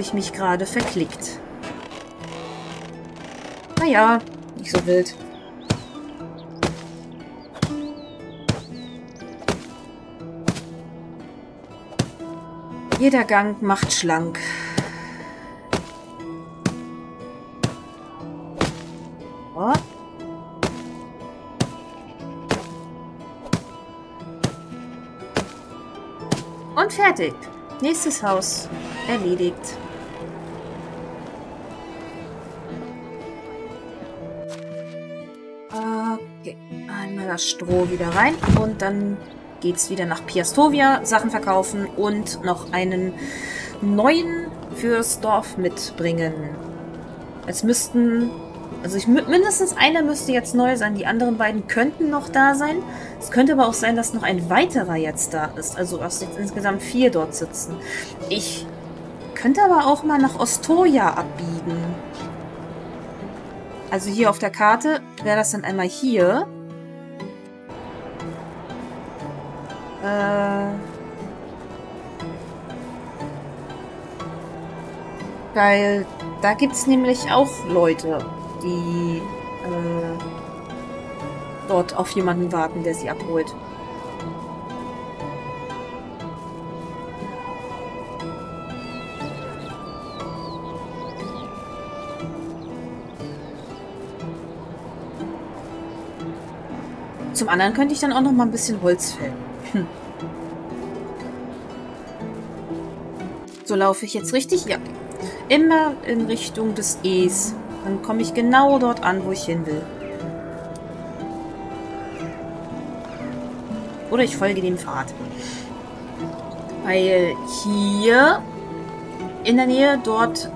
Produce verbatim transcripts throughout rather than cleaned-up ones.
habe ich mich gerade verklickt. Naja, nicht so wild. Jeder Gang macht schlank. Oh. Und fertig. Nächstes Haus. Erledigt. Okay. Einmal das Stroh wieder rein und dann geht's wieder nach Piastovia, Sachen verkaufen und noch einen neuen fürs Dorf mitbringen. Jetzt müssten, also ich, mindestens einer müsste jetzt neu sein, die anderen beiden könnten noch da sein. Es könnte aber auch sein, dass noch ein weiterer jetzt da ist, also dass jetzt insgesamt vier dort sitzen. Ich könnte aber auch mal nach Ostoja abbiegen. Also hier auf der Karte wäre das dann einmal hier. Äh. Weil da gibt es nämlich auch Leute, die äh, dort auf jemanden warten, der sie abholt. Zum anderen könnte ich dann auch noch mal ein bisschen Holz fällen. Hm. So laufe ich jetzt richtig? Ja. Immer in Richtung des E's. Dann komme ich genau dort an, wo ich hin will. Oder ich folge dem Pfad. Weil hier in der Nähe dort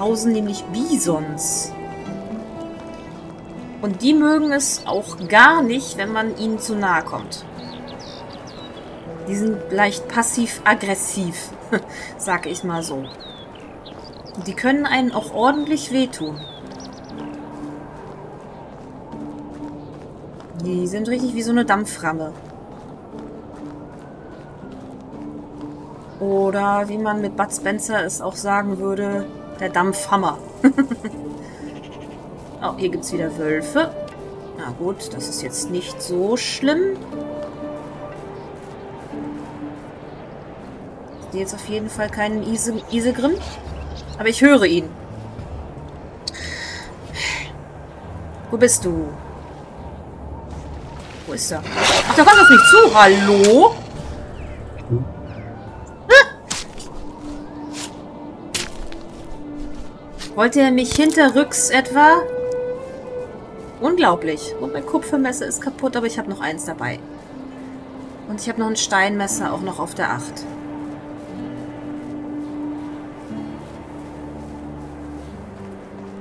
hausen nämlich Bisons. Und die mögen es auch gar nicht, wenn man ihnen zu nahe kommt. Die sind leicht passiv-aggressiv, sag ich mal so. Die können einen auch ordentlich wehtun. Die sind richtig wie so eine Dampframme. Oder wie man mit Bud Spencer es auch sagen würde, der Dampfhammer. Oh, hier gibt's wieder Wölfe. Na gut, das ist jetzt nicht so schlimm. Jetzt auf jeden Fall keinen Isegrim. Aber ich höre ihn. Wo bist du? Wo ist er? Ach, da kommt auf mich zu. Hallo? Hm. Ah! Wollte er mich hinterrücks etwa? Unglaublich. Und mein Kupfermesser ist kaputt, aber ich habe noch eins dabei. Und ich habe noch ein Steinmesser auch noch auf der acht.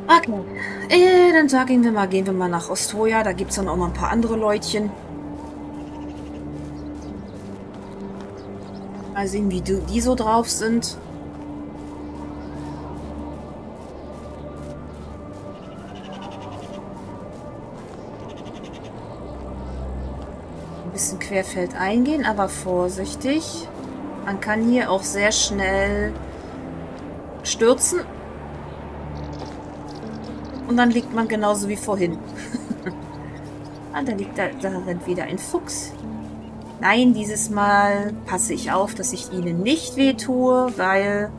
Okay, äh, dann sagen wir mal, gehen wir mal nach Ostoja. Da gibt es dann auch noch ein paar andere Leutchen. Mal sehen, wie die so drauf sind. Ein bisschen querfeld eingehen, aber vorsichtig. Man kann hier auch sehr schnell stürzen. Und dann liegt man genauso wie vorhin. Ah, da liegt da, da rennt wieder ein Fuchs. Nein, dieses Mal passe ich auf, dass ich ihnen nicht wehtue, weil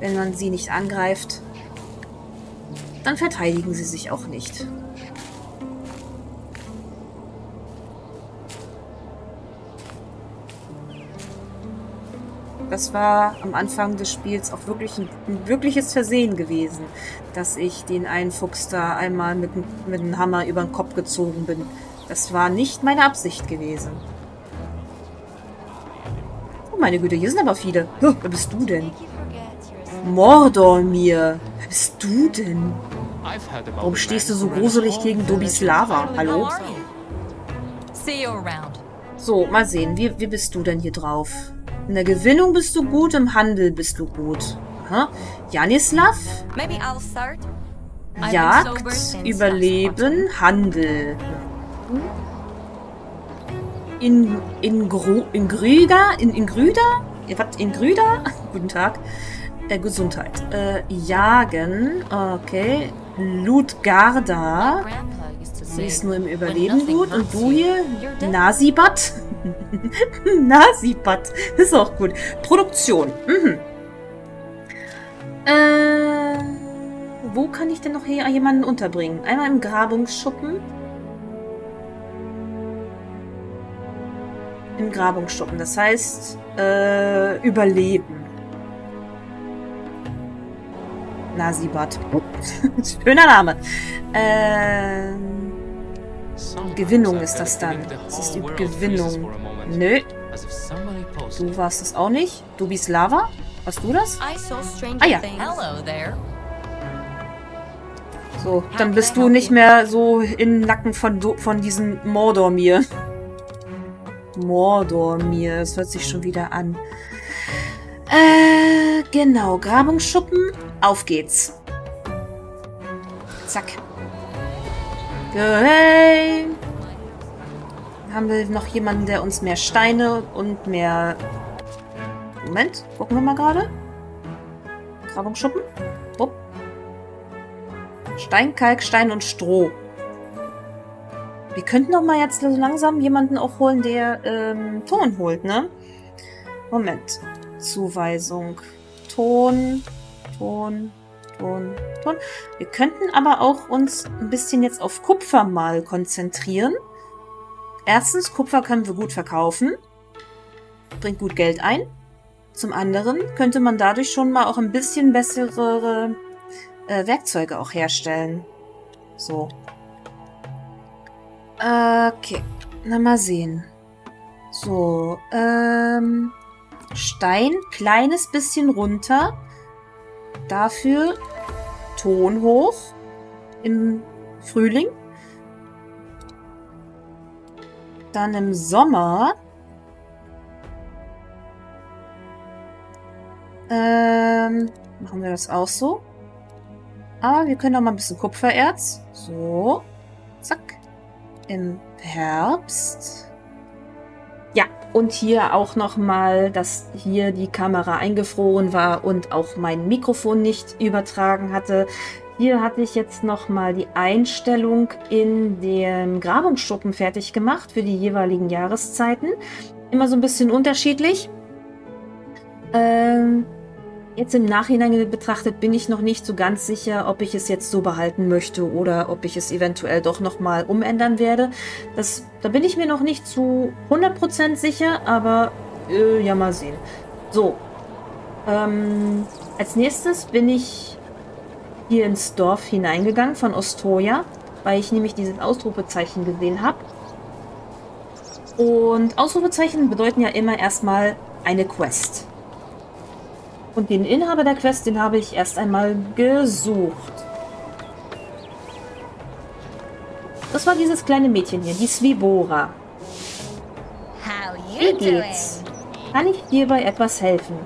wenn man sie nicht angreift, dann verteidigen sie sich auch nicht. Das war am Anfang des Spiels auch wirklich ein, ein wirkliches Versehen gewesen, dass ich den einen Fuchs da einmal mit, mit einem Hammer über den Kopf gezogen bin. Das war nicht meine Absicht gewesen. Oh meine Güte, hier sind aber viele. Huh, wer bist du denn? Mordomir. Wer bist du denn? Warum stehst du so gruselig gegen Dobis Lava? Hallo? So, mal sehen. Wie, wie bist du denn hier drauf? In der Gewinnung bist du gut, im Handel bist du gut. Aha. Janislav? Jagd, Überleben, Handel. In, in, Gro, in Grüda? In, in Grüda? Was? In Grüda? Guten Tag. Äh, Gesundheit. Äh, jagen. Okay. Ludgarda. Sie ist nur im Überleben gut. Und du hier? Nasibat? Nasibat. Ist auch gut. Produktion. Mhm. Äh, wo kann ich denn noch hier jemanden unterbringen? Einmal im Grabungsschuppen. Im Grabungsschuppen. Das heißt, äh, überleben. Nasibat. Schöner Name. Äh, Gewinnung ist das dann. Das ist die Gewinnung. Nö. Du warst das auch nicht. Dobis Lava? Warst du das? Ah ja. So, dann bist du nicht mehr so im Nacken von, von diesem Mordomir. Mordomir, das hört sich schon wieder an. Äh, genau. Grabungsschuppen. Auf geht's. Zack. Hey. Haben wir noch jemanden, der uns mehr Steine und mehr... Moment, gucken wir mal gerade. Grabungsschuppen. Bupp. Stein, Kalk, Stein und Stroh. Wir könnten doch mal jetzt so langsam jemanden auch holen, der ähm, Ton holt, ne? Moment. Zuweisung. Ton, Ton, Ton, Ton. Wir könnten aber auch uns ein bisschen jetzt auf Kupfer mal konzentrieren. Erstens, Kupfer können wir gut verkaufen. Bringt gut Geld ein. Zum anderen könnte man dadurch schon mal auch ein bisschen bessere äh, Werkzeuge auch herstellen. So. Okay, na mal sehen. So, ähm, Stein, kleines bisschen runter. Dafür Ton hoch im Frühling. Dann im Sommer. Ähm, machen wir das auch so. Aber wir können auch mal ein bisschen Kupfererz. So, zack. Im Herbst. Ja, und hier auch nochmal, dass hier die Kamera eingefroren war und auch mein Mikrofon nicht übertragen hatte. Hier hatte ich jetzt nochmal die Einstellung in den Grabungsschuppen fertig gemacht für die jeweiligen Jahreszeiten. Immer so ein bisschen unterschiedlich. Ähm, jetzt im Nachhinein betrachtet bin ich noch nicht so ganz sicher, ob ich es jetzt so behalten möchte oder ob ich es eventuell doch nochmal umändern werde. Das, da bin ich mir noch nicht zu hundert Prozent sicher, aber äh, ja, mal sehen. So, ähm, als nächstes bin ich hier ins Dorf hineingegangen von Ostoja, weil ich nämlich dieses Ausrufezeichen gesehen habe. Und Ausrufezeichen bedeuten ja immer erstmal eine Quest. Und den Inhaber der Quest, den habe ich erst einmal gesucht. Das war dieses kleine Mädchen hier, die Svibora. Wie geht's? Kann ich dir bei etwas helfen?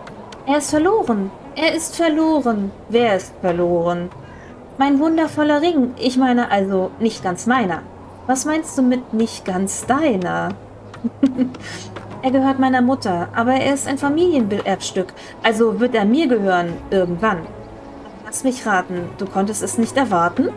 Er ist verloren. Er ist verloren. Wer ist verloren? Mein wundervoller Ring. Ich meine also nicht ganz meiner. Was meinst du mit nicht ganz deiner? Er gehört meiner Mutter, aber er ist ein Familienerbstück, also wird er mir gehören, irgendwann. Lass mich raten, du konntest es nicht erwarten?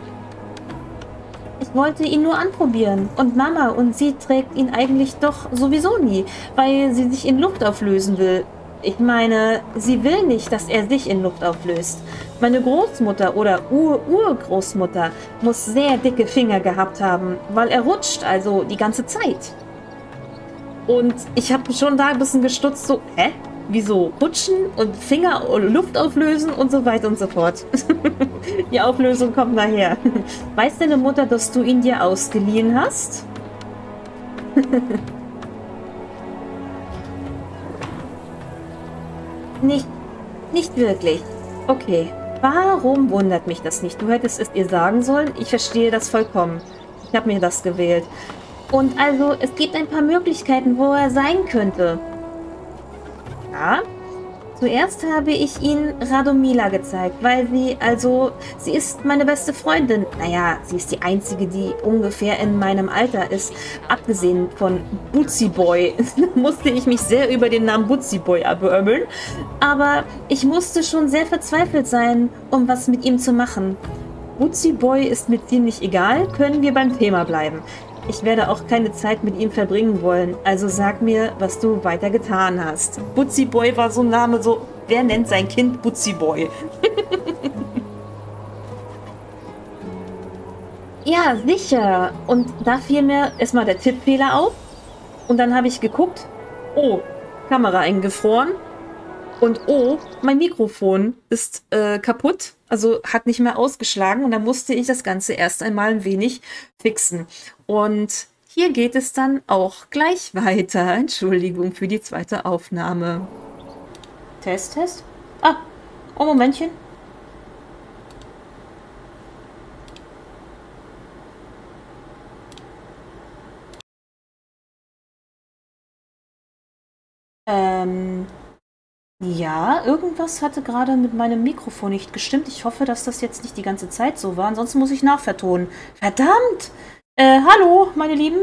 Ich wollte ihn nur anprobieren und Mama und sie trägt ihn eigentlich doch sowieso nie, weil sie sich in Luft auflösen will. Ich meine, sie will nicht, dass er sich in Luft auflöst. Meine Großmutter oder Ur-Urgroßmutter muss sehr dicke Finger gehabt haben, weil er rutscht, also die ganze Zeit. Und ich habe schon da ein bisschen gestutzt, so, hä? Wieso? Rutschen und Finger und Luft auflösen und so weiter und so fort. Die Auflösung kommt nachher. Weiß deine Mutter, dass du ihn dir ausgeliehen hast? nicht, nicht wirklich. Okay, warum wundert mich das nicht? Du hättest es ihr sagen sollen. Ich verstehe das vollkommen. Ich habe mir das gewählt. Und also, es gibt ein paar Möglichkeiten, wo er sein könnte. Ja, Zuerst habe ich ihn Radomila gezeigt, weil sie, also, sie ist meine beste Freundin. Naja, sie ist die einzige, die ungefähr in meinem Alter ist. Abgesehen von Butzi Boy musste ich mich sehr über den Namen Butzi Boy abömmeln. Aber ich musste schon sehr verzweifelt sein, um was mit ihm zu machen. Butzi Boy ist mir ziemlich egal, können wir beim Thema bleiben. Ich werde auch keine Zeit mit ihm verbringen wollen, also sag mir, was du weiter getan hast. Butzi Boy war so ein Name, so, wer nennt sein Kind Butzi Boy? Ja, sicher. Und da fiel mir erstmal der Tippfehler auf. Und dann habe ich geguckt, oh, Kamera eingefroren. Und oh, mein Mikrofon ist äh, kaputt, also hat nicht mehr ausgeschlagen. Und dann musste ich das Ganze erst einmal ein wenig fixen. Und hier geht es dann auch gleich weiter. Entschuldigung für die zweite Aufnahme. Test, Test. Ah, oh, Momentchen. Ähm... Ja, irgendwas hatte gerade mit meinem Mikrofon nicht gestimmt. Ich hoffe, dass das jetzt nicht die ganze Zeit so war. Ansonsten muss ich nachvertonen. Verdammt! Äh, hallo, meine Lieben.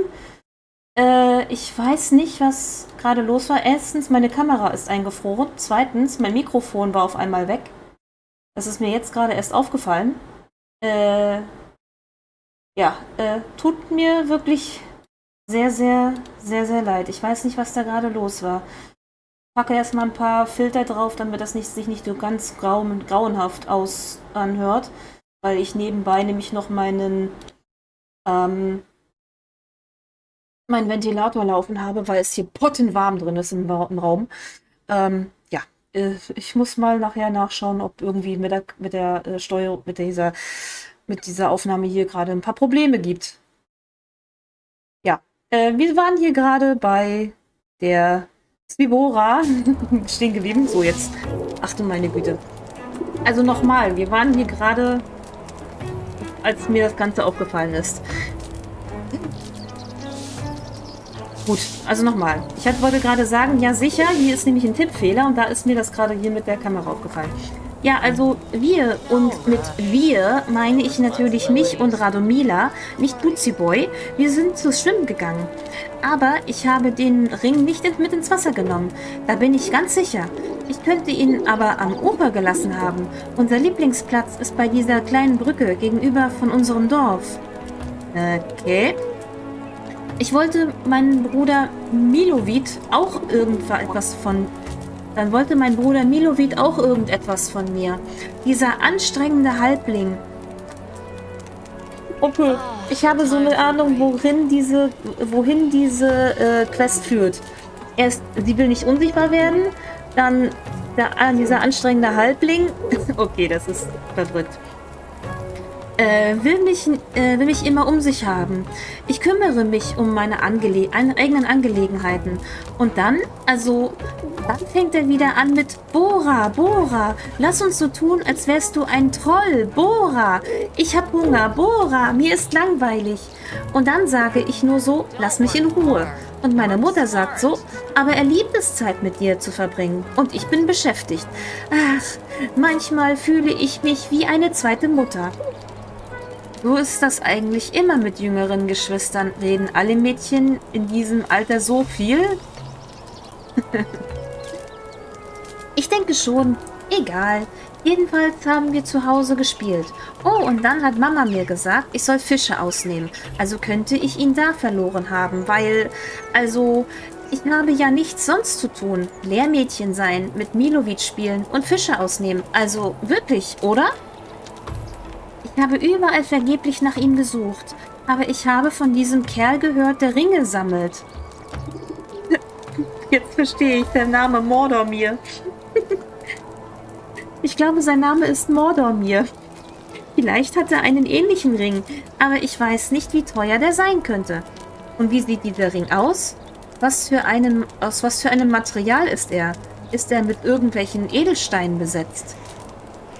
Äh, ich weiß nicht, was gerade los war. Erstens, meine Kamera ist eingefroren. Zweitens, mein Mikrofon war auf einmal weg. Das ist mir jetzt gerade erst aufgefallen. Äh, ja, äh, tut mir wirklich sehr, sehr, sehr, sehr leid. Ich weiß nicht, was da gerade los war. Ich packe erstmal ein paar Filter drauf, damit das nicht, sich nicht so ganz grau und grauenhaft aus anhört, weil ich nebenbei nämlich noch meinen, ähm, meinen Ventilator laufen habe, weil es hier pottenwarm drin ist im, im Raum. Ähm, ja, ich muss mal nachher nachschauen, ob irgendwie mit der, mit der Steuerung, mit dieser, mit dieser Aufnahme hier gerade ein paar Probleme gibt. Ja, äh, wir waren hier gerade bei der Svibora stehen geblieben. So, jetzt. Ach du meine Güte. Also nochmal, wir waren hier gerade, als mir das Ganze aufgefallen ist. Gut, also nochmal. Ich wollte gerade sagen, ja sicher, hier ist nämlich ein Tippfehler und da ist mir das gerade hier mit der Kamera aufgefallen. Ja, also wir und mit wir meine ich natürlich mich und Radomila, nicht Butzi Boy. Wir sind zu schwimmen gegangen. Aber ich habe den Ring nicht mit ins Wasser genommen. Da bin ich ganz sicher. Ich könnte ihn aber am Ufer gelassen haben. Unser Lieblingsplatz ist bei dieser kleinen Brücke gegenüber von unserem Dorf. Okay. Ich wollte meinen Bruder Milovit auch irgendwas von... Dann wollte mein Bruder Milovit auch irgendetwas von mir. Dieser anstrengende Halbling. Okay, ich habe so eine Ahnung, wohin diese, wohin diese äh, Quest führt. Erst, sie will nicht unsichtbar werden, dann der, dieser anstrengende Halbling. Okay, das ist verdrückt. Äh, will mich, äh, will mich immer um sich haben. Ich kümmere mich um meine Angele- an- eigenen Angelegenheiten. Und dann, also, dann fängt er wieder an mit Bora, Bora, lass uns so tun, als wärst du ein Troll, Bora. Ich hab Hunger, Bora, mir ist langweilig. Und dann sage ich nur so, lass mich in Ruhe. Und meine Mutter sagt so, aber er liebt es, Zeit mit dir zu verbringen. Und ich bin beschäftigt. Ach, manchmal fühle ich mich wie eine zweite Mutter. So ist das eigentlich immer mit jüngeren Geschwistern. Reden alle Mädchen in diesem Alter so viel? Ich denke schon. Egal. Jedenfalls haben wir zu Hause gespielt. Oh, und dann hat Mama mir gesagt, ich soll Fische ausnehmen. Also könnte ich ihn da verloren haben, weil... Also, ich habe ja nichts sonst zu tun. Lehrmädchen sein, mit Milovit spielen und Fische ausnehmen. Also wirklich, oder? Ich habe überall vergeblich nach ihm gesucht, aber ich habe von diesem Kerl gehört, der Ringe sammelt. Jetzt verstehe ich, der Name Mordomir. Ich glaube, sein Name ist Mordomir. Vielleicht hat er einen ähnlichen Ring, aber ich weiß nicht, wie teuer der sein könnte. Und wie sieht dieser Ring aus? Was für einem, aus was für einem Material ist er? Ist er mit irgendwelchen Edelsteinen besetzt?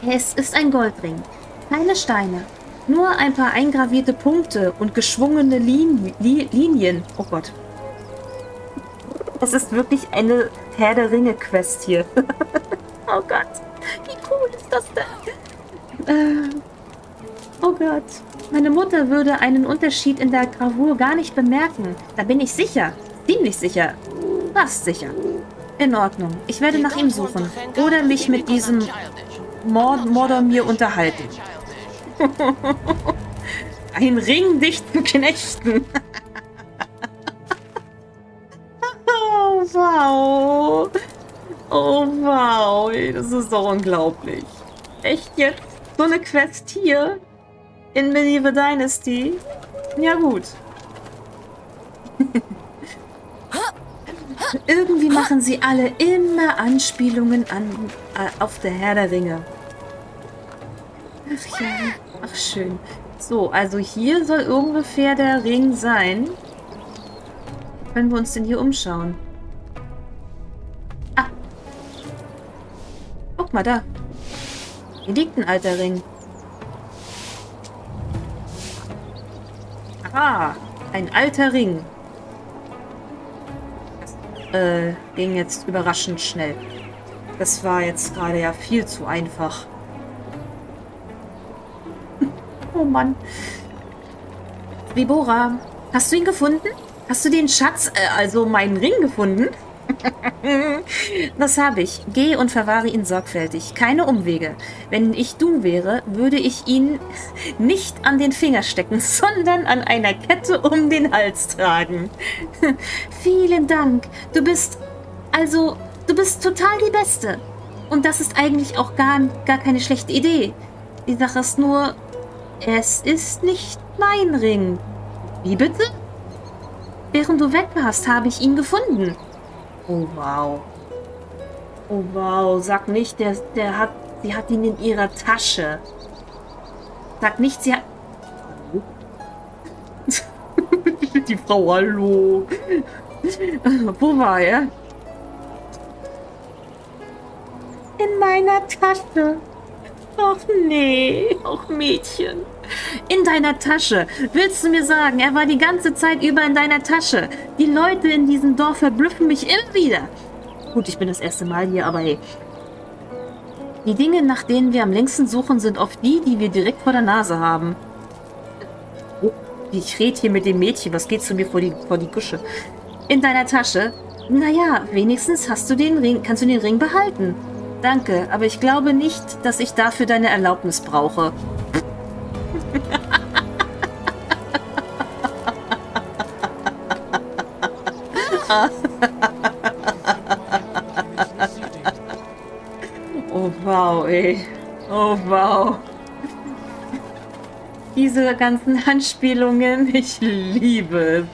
Es ist ein Goldring. Keine Steine, nur ein paar eingravierte Punkte und geschwungene Lin- Li- Linien. Oh Gott. Es ist wirklich eine Herr der Ringe-Quest hier. Oh Gott, wie cool ist das denn? Äh, oh Gott, meine Mutter würde einen Unterschied in der Gravur gar nicht bemerken. Da bin ich sicher, ziemlich sicher, fast sicher. In Ordnung, ich werde nach ihm suchen oder mich mit diesem Mordomir unterhalten. Ein Ring dichten Knechten. Oh, wow. Oh, wow. Das ist doch unglaublich. Echt jetzt? So eine Quest hier? In Medieval Dynasty? Ja, gut. Irgendwie machen sie alle immer Anspielungen an, äh, auf der Herr der Ringe. Ach ja. Ach, schön. So, also hier soll ungefähr der Ring sein. Können wir uns denn hier umschauen? Ah. Guck mal da. Hier liegt ein alter Ring. Ah, ein alter Ring. Das äh, ging jetzt überraschend schnell. Das war jetzt gerade ja viel zu einfach. Oh Mann. Svibora, hast du ihn gefunden? Hast du den Schatz, äh, also meinen Ring gefunden? Das habe ich. Geh und verwahre ihn sorgfältig. Keine Umwege. Wenn ich du wäre, würde ich ihn nicht an den Finger stecken, sondern an einer Kette um den Hals tragen. Vielen Dank. Du bist, also, du bist total die Beste. Und das ist eigentlich auch gar, gar keine schlechte Idee. Die Sache ist nur... Es ist nicht mein Ring. Wie bitte? Während du weg warst, habe ich ihn gefunden. Oh, wow. Oh, wow. Sag nicht, der, der hat, sie hat ihn in ihrer Tasche. Sag nicht, sie hat... Die Frau, hallo. Wo war er? In meiner Tasche. Ach nee, auch Mädchen. In deiner Tasche. Willst du mir sagen, er war die ganze Zeit über in deiner Tasche? Die Leute in diesem Dorf verblüffen mich immer wieder. Gut, ich bin das erste Mal hier, aber hey. Die Dinge, nach denen wir am längsten suchen, sind oft die, die wir direkt vor der Nase haben. Oh, ich rede hier mit dem Mädchen. Was geht zu mir vor die, vor die Gusche? In deiner Tasche? Naja, wenigstens hast du den Ring, kannst du den Ring behalten. Danke, aber ich glaube nicht, dass ich dafür deine Erlaubnis brauche. Oh wow, ey. Oh wow. Diese ganzen Anspielungen, ich liebe es.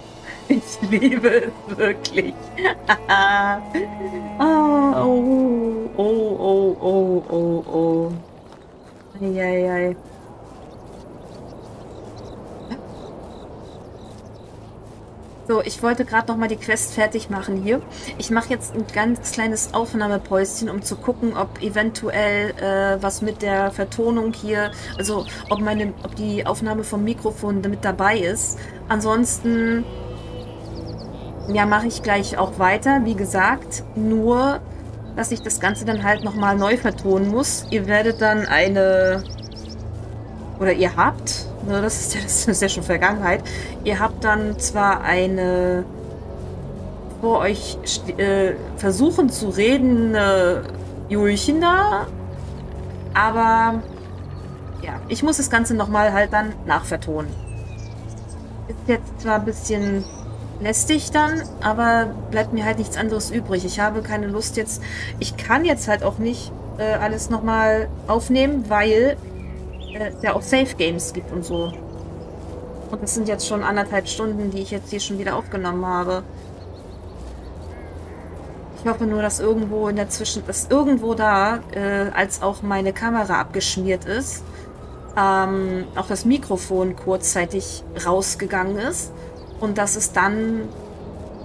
Ich liebe es wirklich. Oh, oh, oh, oh, oh, oh. Ei, ei, ei. So, ich wollte gerade nochmal die Quest fertig machen hier. Ich mache jetzt ein ganz kleines Aufnahmepäuschen, um zu gucken, ob eventuell äh, was mit der Vertonung hier, also ob, meine, ob die Aufnahme vom Mikrofon damit dabei ist. Ansonsten... Ja, mache ich gleich auch weiter, wie gesagt, nur, dass ich das Ganze dann halt nochmal neu vertonen muss. Ihr werdet dann eine, oder ihr habt, das ist ja, das ist ja schon Vergangenheit, ihr habt dann zwar eine vor euch äh, versuchen zu reden, äh, Julchen da, aber ja, ich muss das Ganze nochmal halt dann nachvertonen. Ist jetzt zwar ein bisschen... lästig dann, aber bleibt mir halt nichts anderes übrig. Ich habe keine Lust jetzt, ich kann jetzt halt auch nicht äh, alles nochmal aufnehmen, weil äh, es ja auch Safe Games gibt und so. Und das sind jetzt schon anderthalb Stunden, die ich jetzt hier schon wieder aufgenommen habe. Ich hoffe nur, dass irgendwo in der Zwischen, dass irgendwo da, äh, als auch meine Kamera abgeschmiert ist, ähm, auch das Mikrofon kurzzeitig rausgegangen ist. Und dass es dann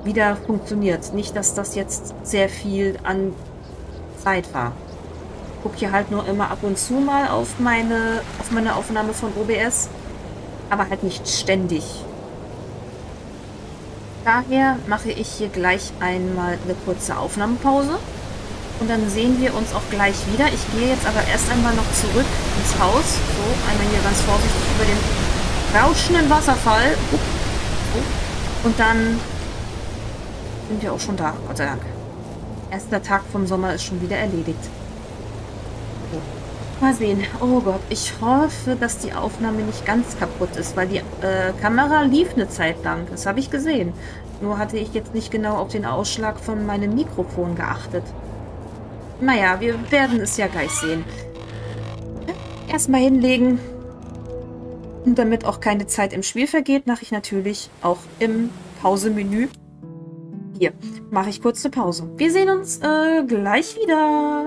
wieder funktioniert. Nicht, dass das jetzt sehr viel an Zeit war. Ich gucke hier halt nur immer ab und zu mal auf meine, auf meine Aufnahme von O B S. Aber halt nicht ständig. Daher mache ich hier gleich einmal eine kurze Aufnahmepause. Und dann sehen wir uns auch gleich wieder. Ich gehe jetzt aber erst einmal noch zurück ins Haus. So, einmal hier ganz vorsichtig über den rauschenden Wasserfall. Upp, upp. Und dann sind wir auch schon da, Gott sei Dank. Erster Tag vom Sommer ist schon wieder erledigt. So. Mal sehen. Oh Gott, ich hoffe, dass die Aufnahme nicht ganz kaputt ist, weil die äh, Kamera lief eine Zeit lang. Das habe ich gesehen. Nur hatte ich jetzt nicht genau auf den Ausschlag von meinem Mikrofon geachtet. Naja, wir werden es ja gleich sehen. Erstmal hinlegen. Und damit auch keine Zeit im Spiel vergeht, mache ich natürlich auch im Pausemenü. Hier, mache ich kurz eine Pause. Wir sehen uns äh, gleich wieder.